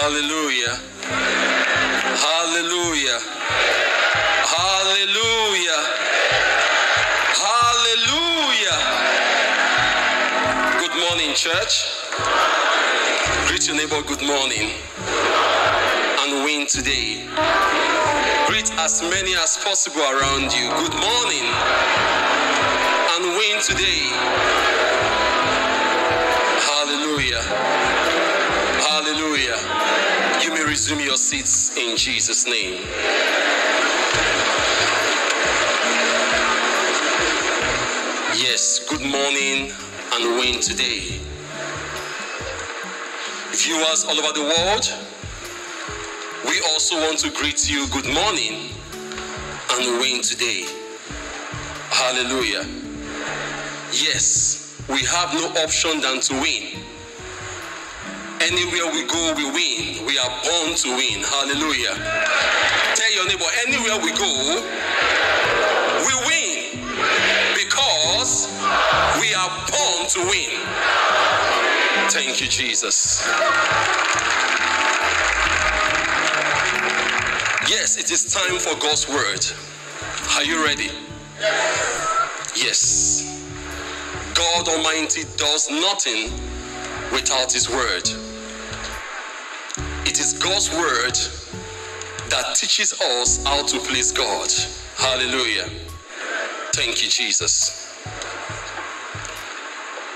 Hallelujah. Hallelujah. Hallelujah. Hallelujah. Good morning, church. Greet your neighbor, good morning. And win today. Greet as many as possible around you. Good morning. And win today. Hallelujah. Hallelujah. You may resume your seats in Jesus' name. Yes, good morning and win today. Viewers all over the world, we also want to greet you good morning and win today. Hallelujah. Yes, we have no option than to win. Anywhere we go, we win. We are born to win. Hallelujah. Tell your neighbor, anywhere we go, we win. Because we are born to win. Thank you, Jesus. Yes, it is time for God's word. Are you ready? Yes. God Almighty does nothing without His word. It is God's word that teaches us how to please God. Hallelujah. Thank you, Jesus.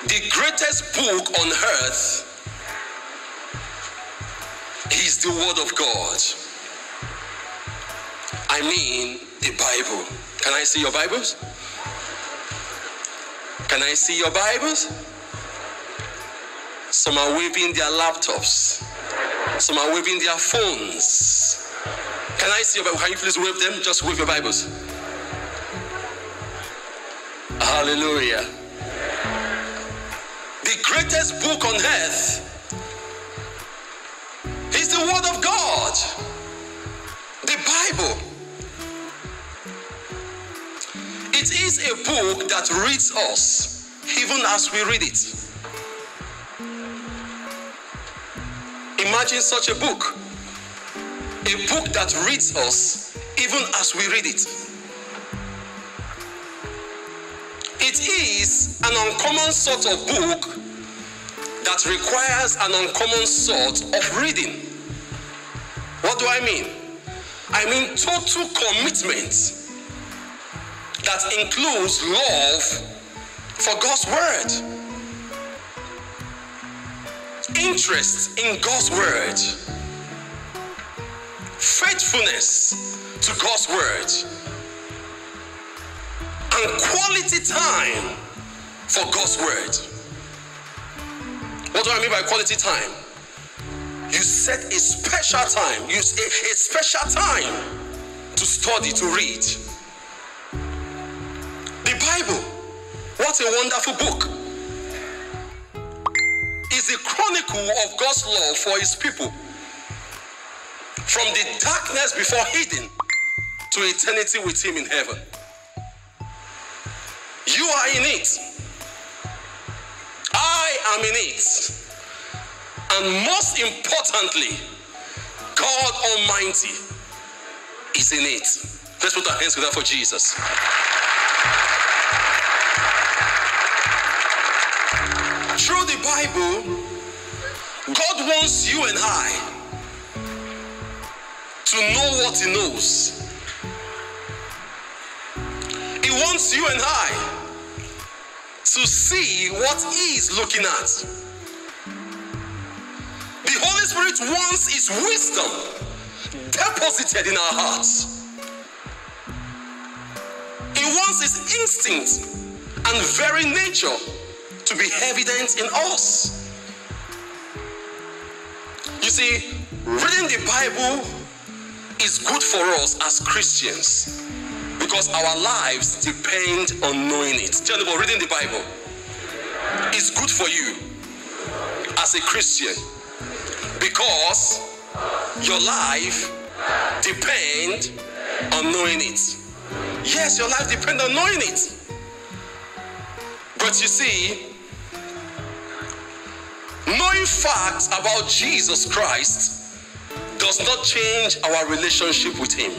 The greatest book on earth is the word of God. I mean the Bible. Can I see your Bibles? Can I see your Bibles? Some are waving their laptops. Some are waving their phones. Can I see your Bible? Can you please wave them? Just wave your Bibles. Hallelujah. The greatest book on earth is the Word of God, the Bible. It is a book that reads us, even as we read it. Imagine such a book that reads us, even as we read it. It is an uncommon sort of book that requires an uncommon sort of reading. What do I mean? I mean total commitment. That includes love for God's word, interest in God's word, faithfulness to God's word, and quality time for God's word. What do I mean by quality time? You set a special time, you set a special time to study, to read. Bible, what a wonderful book, is the chronicle of God's love for His people, from the darkness before hidden to eternity with Him in heaven. You are in it. I am in it. And most importantly, God Almighty is in it. Let's put our hands together for Jesus. Through the Bible, God wants you and I to know what He knows. He wants you and I to see what He is looking at. The Holy Spirit wants His wisdom deposited in our hearts. He wants His instinct and very nature to be evident in us. You see, reading the Bible is good for us as Christians because our lives depend on knowing it. Tell me, reading the Bible is good for you as a Christian because your life depends on knowing it. Yes, your life depends on knowing it. But you see, knowing facts about Jesus Christ does not change our relationship with him.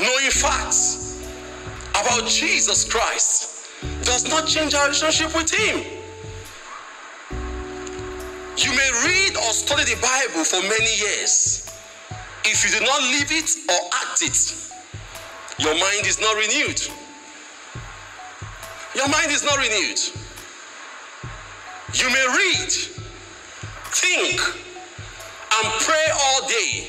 Knowing facts about Jesus Christ does not change our relationship with him. You may read or study the Bible for many years. If you do not live it or act it, your mind is not renewed. Your mind is not renewed. You may read, think, and pray all day,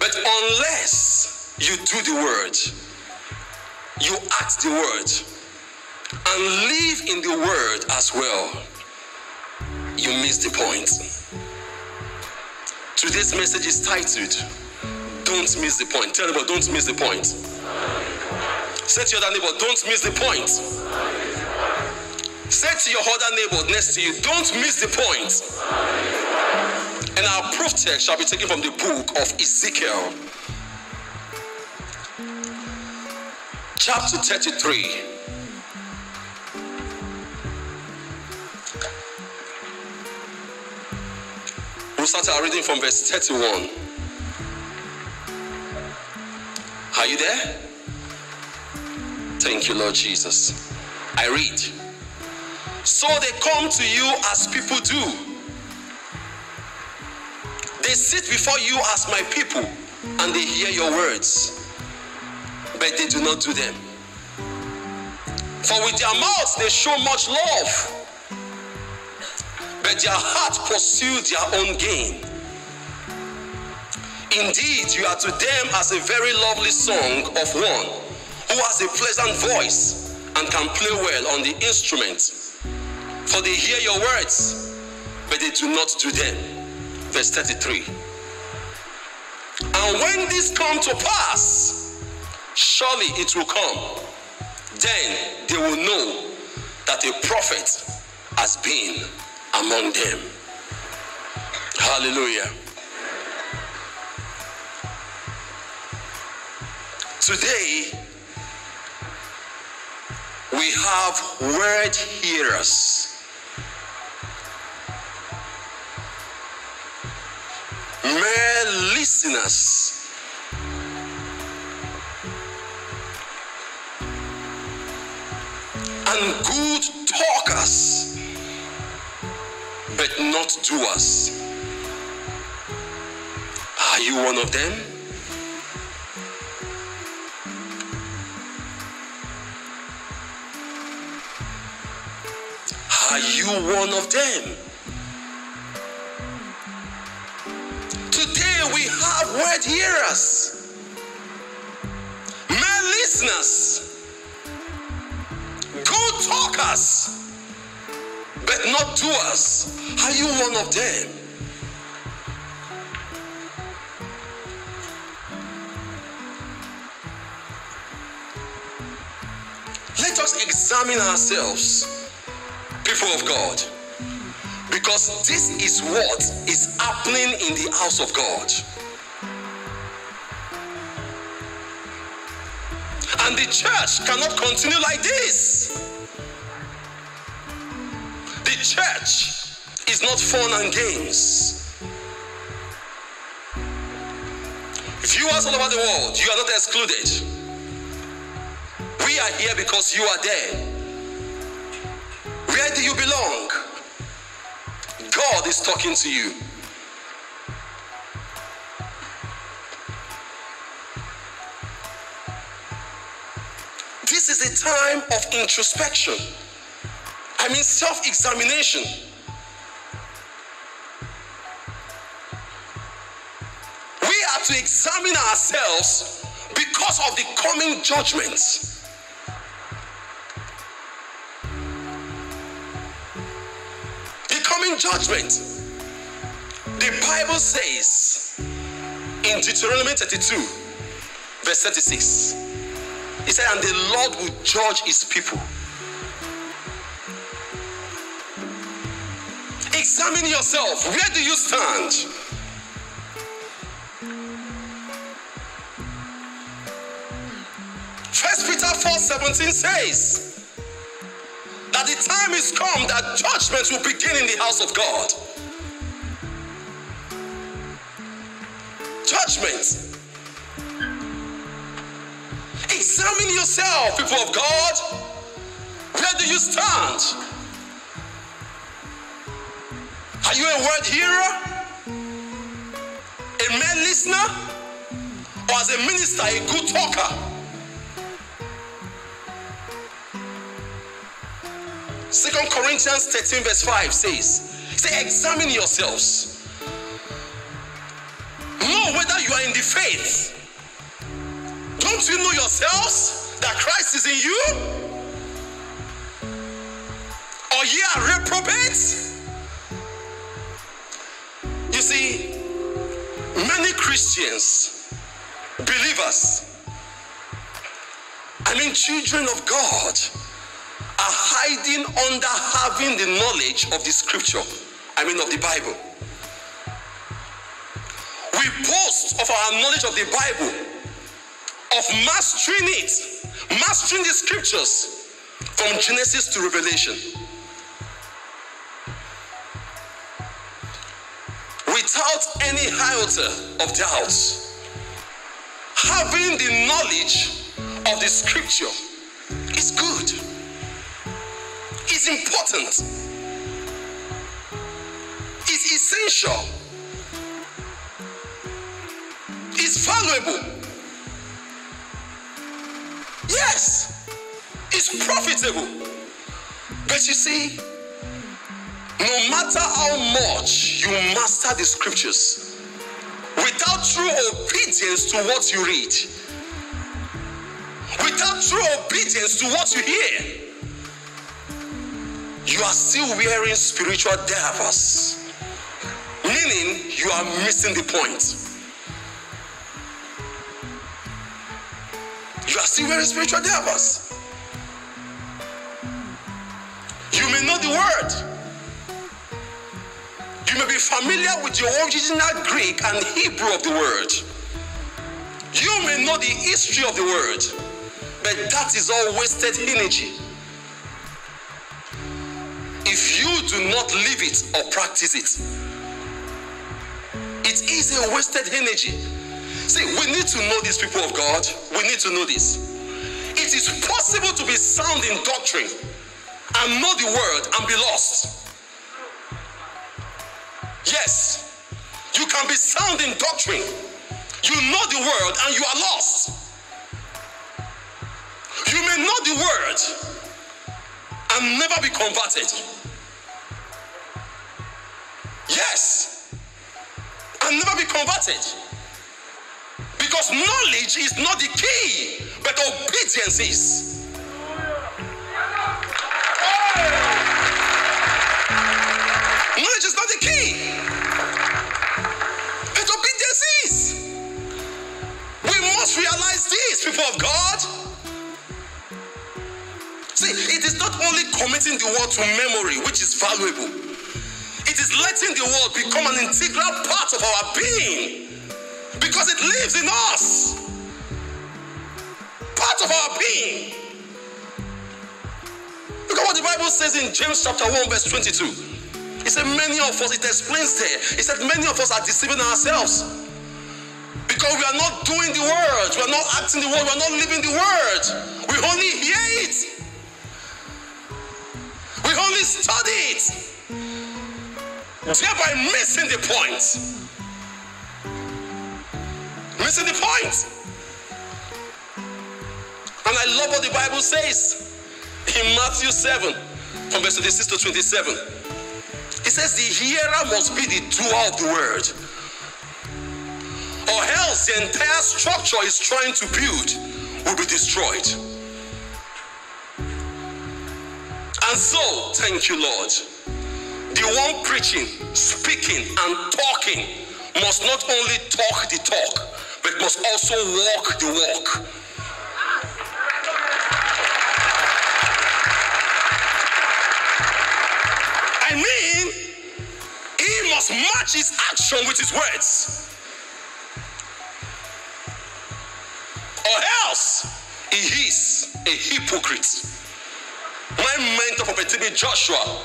but unless you do the word, you act the word, and live in the word as well, you miss the point. Today's message is titled, "Don't Miss the Point." Tell everybody, don't miss the point. Say to your other neighbor, don't miss the point. Say to your other neighbor next to you, don't miss the point. And our proof text shall be taken from the book of Ezekiel, chapter 33. We'll start our reading from verse 31. Are you there? Thank you, Lord Jesus. I read. So they come to you as people do. They sit before you as my people, and they hear your words, but they do not do them. For with their mouths they show much love, but their heart pursues their own gain. Indeed, you are to them as a very lovely song of one who has a pleasant voice and can play well on the instrument. For they hear your words, but they do not do them. Verse 33. And when this comes to pass, surely it will come. Then they will know that a prophet has been among them. Hallelujah. Today, we have word hearers. Mere listeners. And good talkers, but not doers. Are you one of them? Are you one of them? We have word hearers, men listeners, good talkers, but not doers. Are you one of them? Let us examine ourselves, people of God. Because this is what is happening in the house of God. And the church cannot continue like this. The church is not fun and games. Viewers all over the world, you are not excluded. We are here because you are there. Where do you belong? God is talking to you. This is a time of introspection. I mean self-examination. We are to examine ourselves because of the coming judgment. Judgment. The Bible says in Deuteronomy 32, verse 36, it said, and the Lord will judge his people. Examine yourself. Where do you stand? First Peter 4:17 says that the time is come that judgment judgments will begin in the house of God. Judgments. Examine yourself, people of God. Where do you stand? Are you a word hearer? A man listener? Or as a minister, a good talker? Second Corinthians 13 verse 5 says, examine yourselves. Know whether you are in the faith. Don't you know yourselves that Christ is in you? Or ye are reprobates? You see, many Christians, believers, children of God, are hiding under having the knowledge of the scripture, of the Bible. We boast of our knowledge of the Bible, of mastering it, mastering the scriptures from Genesis to Revelation. Without any iota of doubt, having the knowledge of the scripture is good, is important, is essential, is valuable. Yes, it's profitable. But you see, no matter how much you master the scriptures, without true obedience to what you read, without true obedience to what you hear, you are still wearing spiritual diapers, meaning you are missing the point. You are still wearing spiritual diapers. You may know the word. You may be familiar with the original Greek and Hebrew of the word. You may know the history of the word, but that is all wasted energy if you do not live it or practice it. It is a wasted energy. See, we need to know these, people of God. We need to know this. It is possible to be sound in doctrine and know the word and be lost. Yes, you can be sound in doctrine. You know the word and you are lost. You may know the word and never be converted. Yes, and never be converted. Because knowledge is not the key, but obedience is. Knowledge is not the key. Realize this, people of God. See, it is not only committing the word to memory, which is valuable. It is letting the word become an integral part of our being, because it lives in us. Part of our being. Look at what the Bible says in James chapter 1 verse 22. It said many of us, it explains there, it said many of us are deceiving ourselves. Because we are not doing the word, we are not acting the word, we are not living the word. We only hear it. We only study it. Thereby missing the point. Missing the point. And I love what the Bible says in Matthew 7, from verse 26 to 27. It says, the hearer must be the doer of the word, or else the entire structure is trying to build will be destroyed. And so, thank you, Lord, the one preaching, speaking, and talking must not only talk the talk, but must also walk the walk. He must match his action with his words. Or else, he is a hypocrite. My mentor, TB Joshua,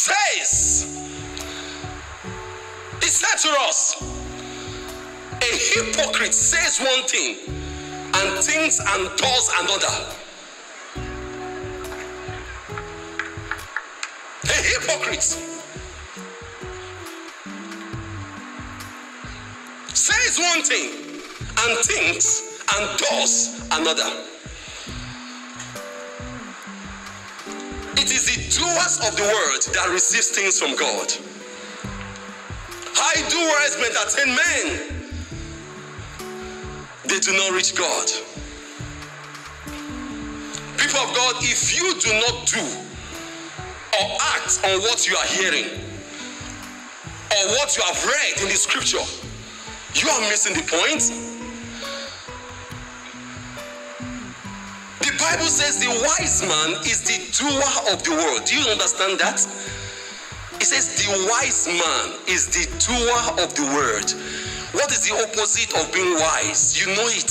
says, he said to us, a hypocrite says one thing and thinks and does another. A hypocrite says one thing and thinks and does another. It is the doers of the word that receives things from God. High doers may attain men. They do not reach God. People of God, if you do not do or act on what you are hearing or what you have read in the scripture, you are missing the point. The Bible says the wise man is the doer of the word. Do you understand that? It says the wise man is the doer of the word. What is the opposite of being wise? You know it.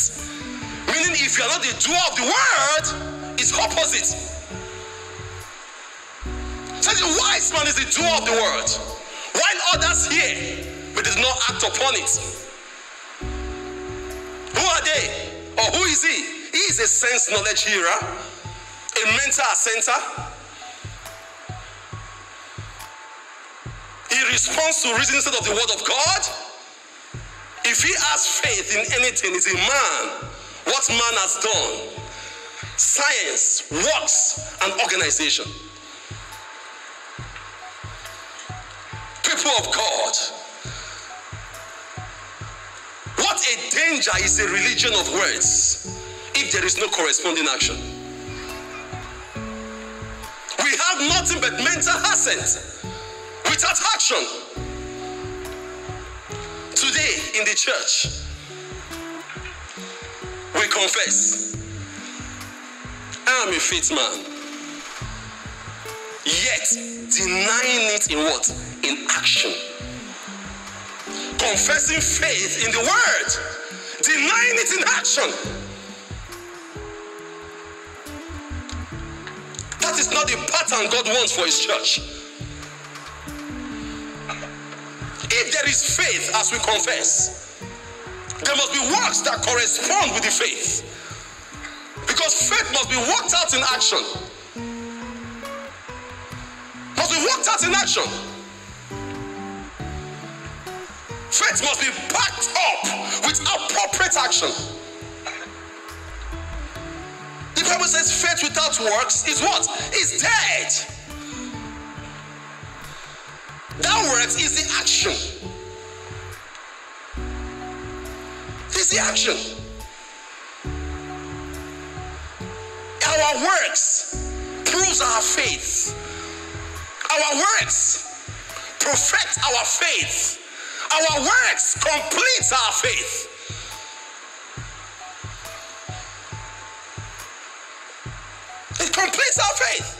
Meaning if you are not the doer of the word, it's opposite. So the wise man is the doer of the word, while others hear but does not act upon it. Who are they? Or who is he? He is a sense knowledge hearer, a mental assenter. He responds to reason instead of the word of God. If he has faith in anything, it's in man. What man has done, science, works, and organization. People of God, what a danger is a religion of words if there is no corresponding action. We have nothing but mental assent without action. Today in the church, we confess, I am a faith man, yet denying it in what? In action. Confessing faith in the word, denying it in action. That is not the pattern God wants for his church. If there is faith as we confess, there must be works that correspond with the faith, because faith must be worked out in action. Must be worked out in action. Faith must be backed up with appropriate action. The Bible says faith without works is what? Is dead. That works is the action. It's the action. Our works proves our faith. Our works perfect our faith. Our works complete our faith. It completes our faith.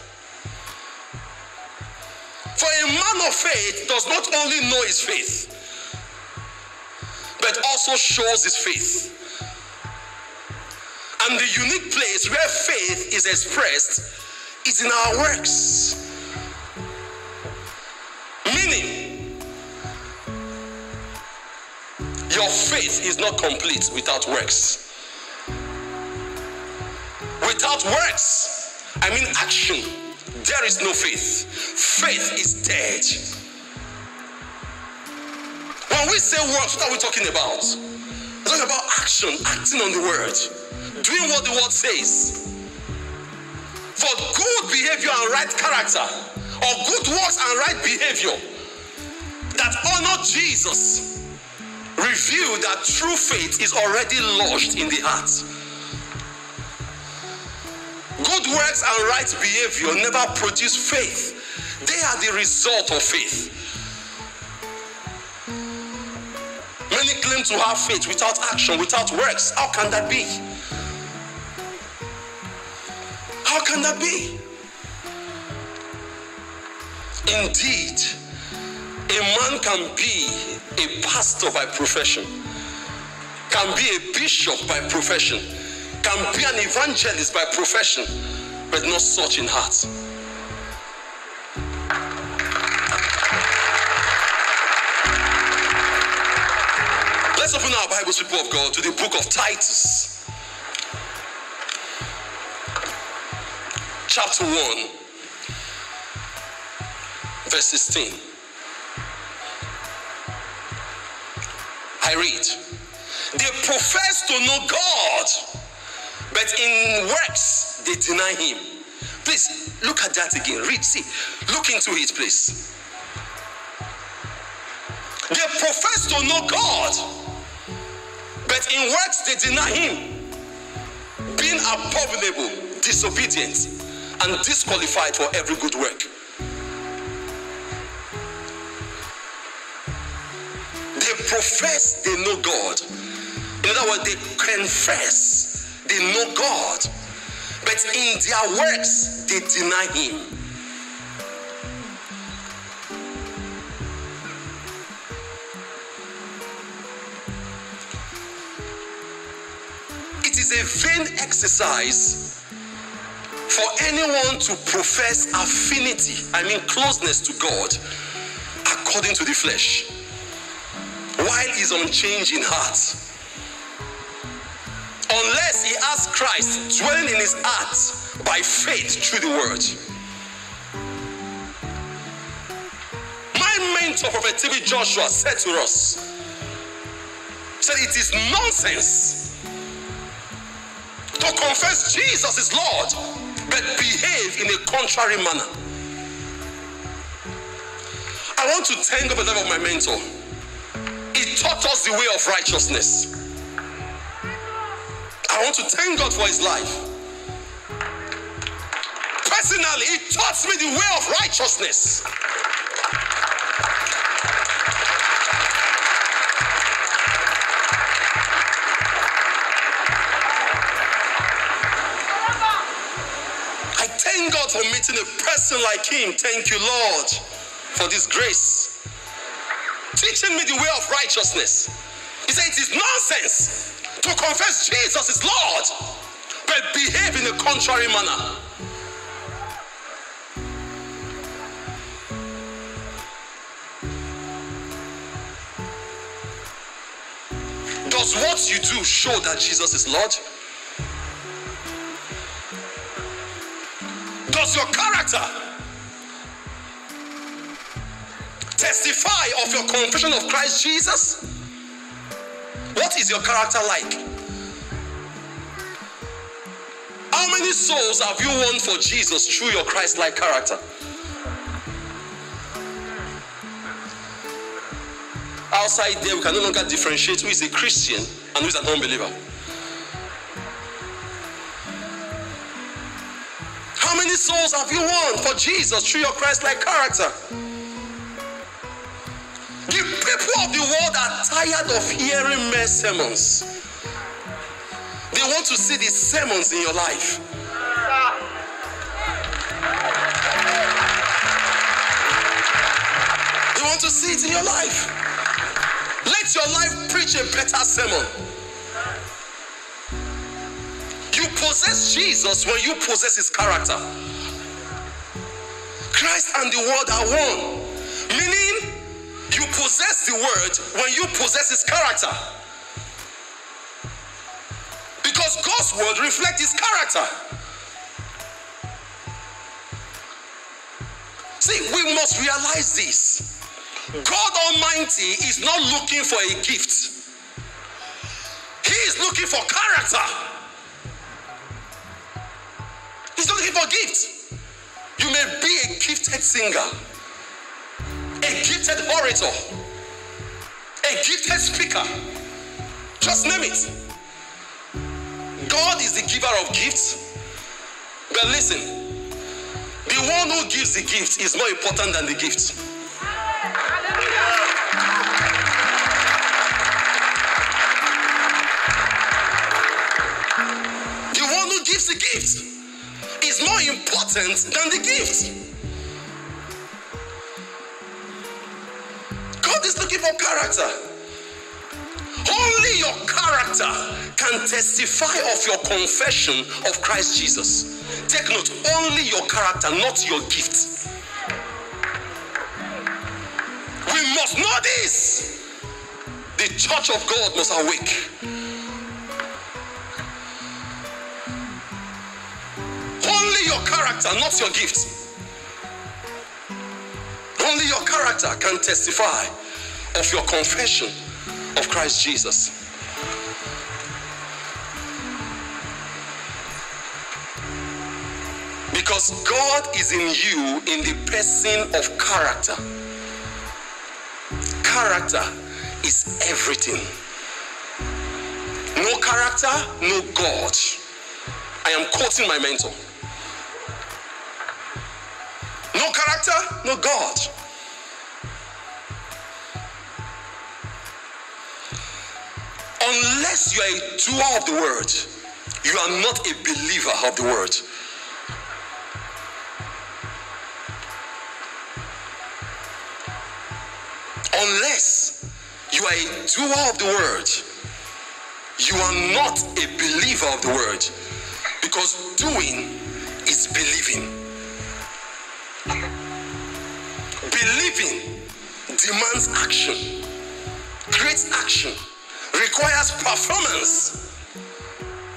For a man of faith does not only know his faith, but also shows his faith. And the unique place where faith is expressed is in our works. Meaning, your faith is not complete without works. Without works, I mean action, there is no faith. Faith is dead. When we say works, what are we talking about? We're talking about action, acting on the word, doing what the word says. For good behavior and right character, or good works and right behavior that honor Jesus, reveal that true faith is already lodged in the heart. Good works and right behavior never produce faith. They are the result of faith. Many claim to have faith without action, without works. How can that be? How can that be? Indeed, a man can be a pastor by profession, can be a bishop by profession, can be an evangelist by profession, but not such in heart. Let's open our Bibles, people of God, to the book of Titus, chapter 1, verse 16. I read, they profess to know God, but in works they deny him. Please, look at that again. Read, see, look into it, please. They profess to know God, but in works they deny him, being abominable, disobedient, and disqualified for every good work. They profess they know God. In other words, they confess they know God, but in their works they deny him. It is a vain exercise for anyone to profess affinity, closeness to God, according to the flesh, while he's unchanged in heart. Unless he has Christ dwelling in his heart by faith through the word. My mentor, Prophet TB Joshua, said to us, it is nonsense to confess Jesus is Lord, but behave in a contrary manner. I want to thank God for the love of my mentor. He taught us the way of righteousness. I want to thank God for his life. Personally, he taught me the way of righteousness. For meeting a person like him. Thank you, Lord, for this grace. Teaching me the way of righteousness. He said it is nonsense to confess Jesus is Lord, but behave in a contrary manner. Does what you do show that Jesus is Lord? Does your character testify of your confession of Christ Jesus? What is your character like? How many souls have you won for Jesus through your Christ-like character? Outside there, we can no longer differentiate who is a Christian and who is an unbeliever. How many souls have you won for Jesus through your Christ-like character? The people of the world are tired of hearing mere sermons. They want to see these sermons in your life. They want to see it in your life. Let your life preach a better sermon. You possess Jesus when you possess his character. Christ and the word are one. Meaning, you possess the word when you possess his character. Because God's word reflects his character. See, we must realize this. God Almighty is not looking for a gift. He is looking for character. He's not looking for gifts. You may be a gifted singer, a gifted orator, a gifted speaker. Just name it. God is the giver of gifts. But listen, the one who gives the gift is more important than the gift. The one who gives the gift is more important than the gift. God is looking for character. Only your character can testify of your confession of Christ Jesus. Take note, only your character, not your gift. We must know this. The church of God must awake. Only your character, not your gifts. Only your character can testify of your confession of Christ Jesus. Because God is in you in the person of character. Character is everything. No character, no God. I am quoting my mentor. No character, no God. Unless you are a doer of the word, you are not a believer of the word. Unless you are a doer of the word, you are not a believer of the word. Because doing is believing. Believing demands action. Great action requires performance.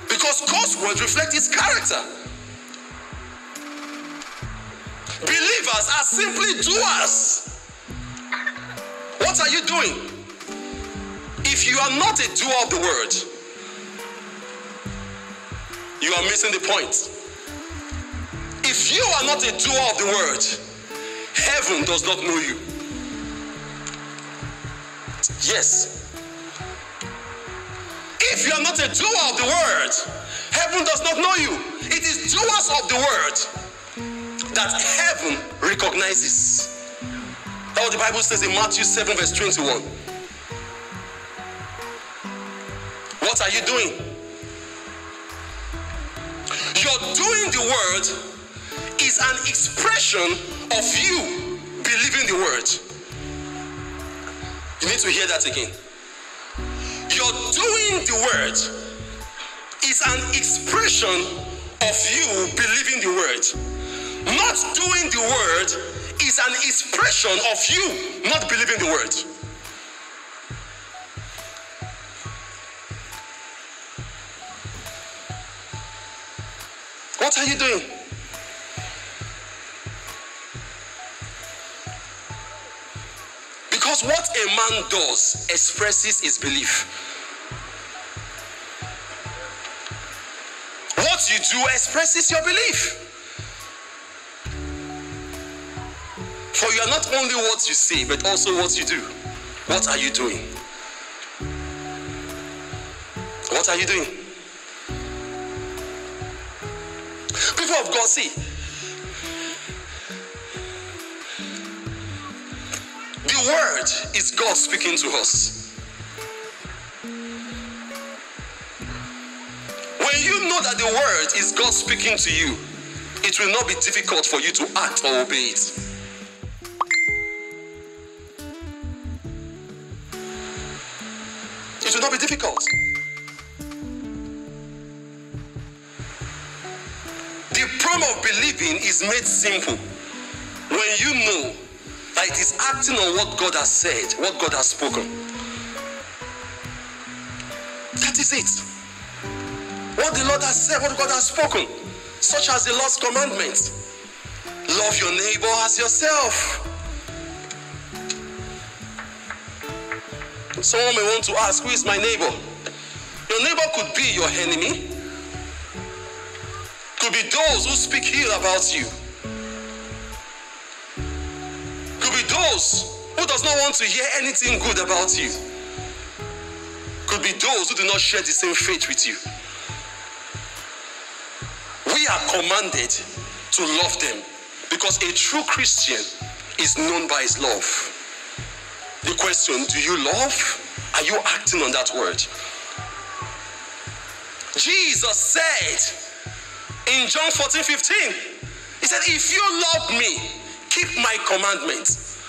Because God's word reflects his character. Believers are simply doers. What are you doing? If you are not a doer of the word, you are missing the point. If you are not a doer of the word, heaven does not know you. Yes. If you are not a doer of the word, heaven does not know you. It is doers of the word that heaven recognizes. That's what the Bible says in Matthew 7 verse 21. What are you doing? You're doing the word is an expression of you believing the word. You need to hear that again. You're doing the word is an expression of you believing the word. Not doing the word is an expression of you not believing the word. What are you doing? Because what a man does expresses his belief. What you do expresses your belief. For you are not only what you say, but also what you do. What are you doing? What are you doing? People of God, see, the word is God speaking to us. When you know that the word is God speaking to you, it will not be difficult for you to act or obey it. It will not be difficult. The problem of believing is made simple when you know that it is acting on what God has said, what God has spoken. That is it. What the Lord has said, what God has spoken, such as the Lord's commandments. Love your neighbor as yourself. Someone may want to ask, who is my neighbor? Your neighbor could be your enemy. Could be those who speak ill about you. Could be those who does not want to hear anything good about you. Could be those who do not share the same faith with you. We are commanded to love them because a true Christian is known by his love. The question, do you love? Are you acting on that word? Jesus said in John 14:15, he said, if you love me, keep my commandments.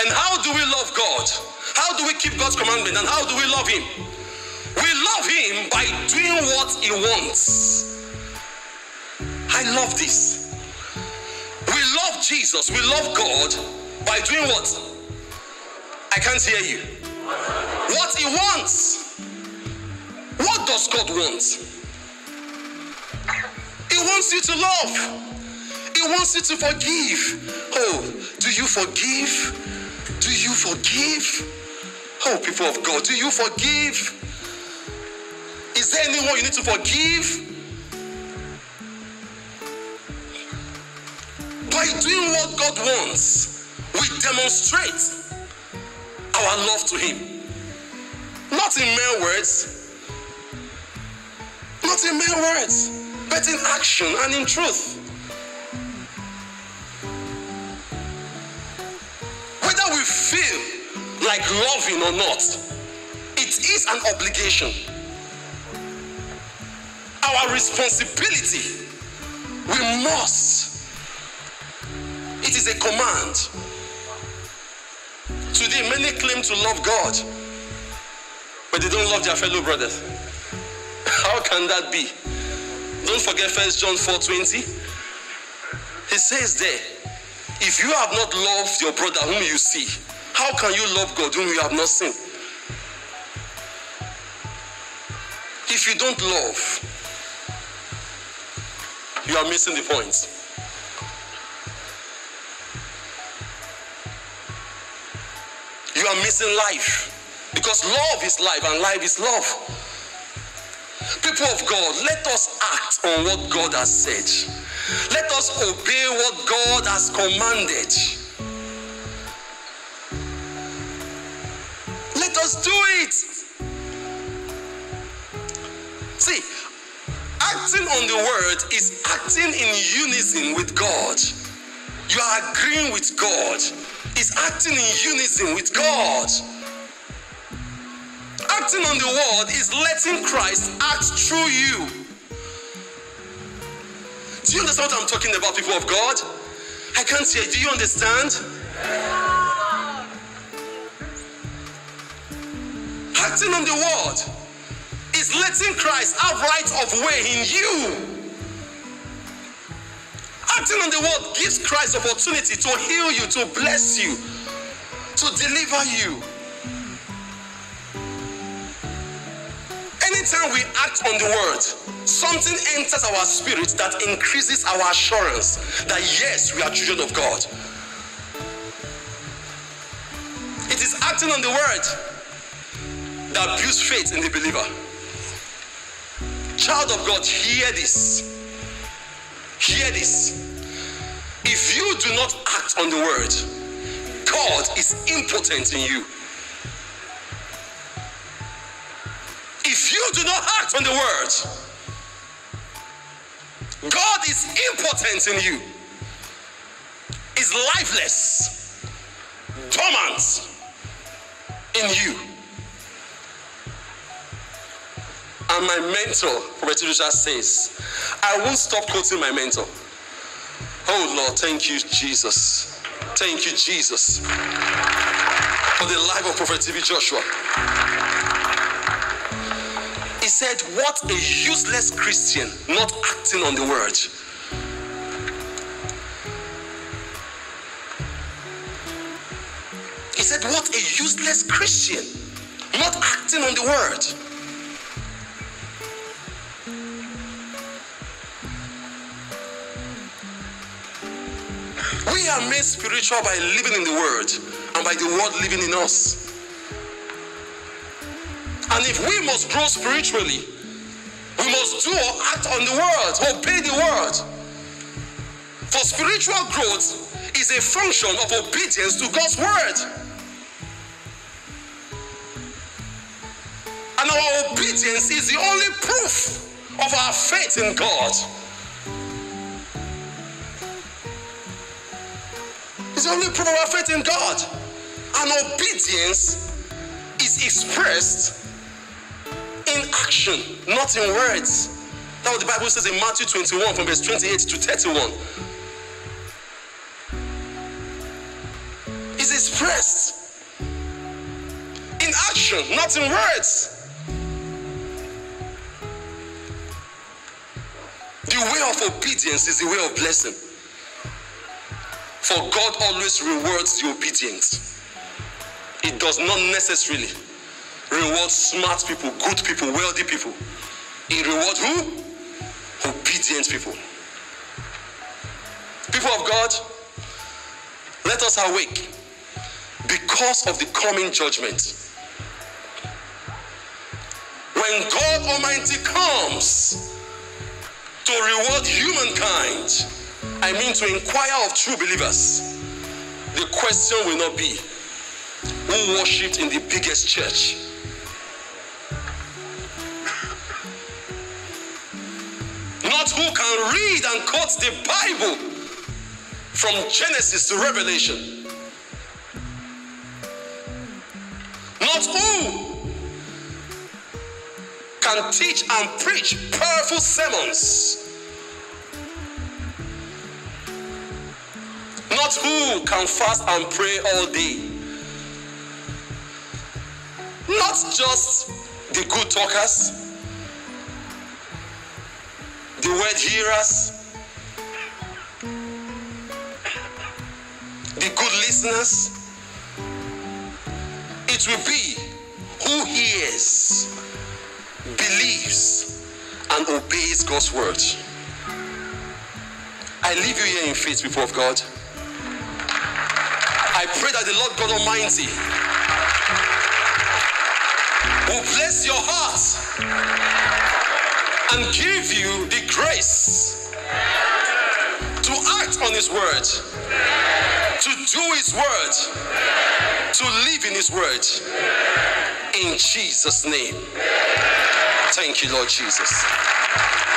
And how do we love God? How do we keep God's commandment? And how do we love him? We love him by doing what he wants. I love this. We love Jesus, we love God by doing what? I can't hear you. what he wants. What does God want? He wants you to love. He wants you to forgive. Oh, do you forgive? Do you forgive? Oh, people of God, do you forgive? Is there anyone you need to forgive? By doing what God wants, we demonstrate our love to Him. Not in mere words, not in mere words, but in action and in truth. Whether we feel like loving or not, it is an obligation. Our responsibility, we must. It is a command. Today, many claim to love God, but they don't love their fellow brothers. How can that be? Don't forget First John 4:20. He says there, if you have not loved your brother whom you see, how can you love God whom you have not seen? If you don't love, you are missing the point. You are missing life, because love is life and life is love. People of God, let us act on what God has said. Let us obey what God has commanded. Let us do it. See, acting on the word is acting in unison with God. You are agreeing with God. Is acting in unison with God. Acting on the word is letting Christ act through you. Do you understand what I'm talking about, people of God? I can't hear. Do you understand? Yeah. Acting on the word is letting Christ have right of way in you. Acting on the word gives Christ opportunity to heal you, to bless you, to deliver you. Anytime we act on the word, something enters our spirit that increases our assurance that yes, we are children of God. It is acting on the word that builds faith in the believer. Child of God, hear this. Hear this. If you do not act on the word, God is impotent in you. If you do not act on the word, God is impotent in you. Is lifeless, dormant in you. And my mentor, Robert Joshua, says, I won't stop quoting my mentor. Oh Lord, thank you, Jesus. Thank you, Jesus, for the life of Prophet TB Joshua. He said, what a useless Christian not acting on the word. He said, what a useless Christian not acting on the word. We are made spiritual by living in the word and by the word living in us. And if we must grow spiritually, we must do or act on the word, obey the word. For spiritual growth is a function of obedience to God's word. And our obedience is the only proof of our faith in God. It's the only proof of our faith in God. And obedience is expressed in action, not in words. That's what the Bible says in Matthew 21, from verse 28 to 31. It's expressed in action, not in words. The way of obedience is the way of blessing. For God always rewards the obedient. It does not necessarily rewards smart people, good people, wealthy people. He rewards who? Obedient people. People of God, let us awake because of the coming judgment. When God Almighty comes to reward humankind, I mean to inquire of true believers, the question will not be who worshipped in the biggest church. Not who can read and quote the Bible from Genesis to Revelation. Not who can teach and preach powerful sermons. Not who can fast and pray all day. Not just the good talkers, the word hearers, the good listeners. It will be who hears, believes, and obeys God's word. I leave you here in faith, people of God. I pray that the Lord God Almighty will bless your heart and give you the grace to act on His word, to do His word, to live in His word. In Jesus' name. Thank you, Lord Jesus.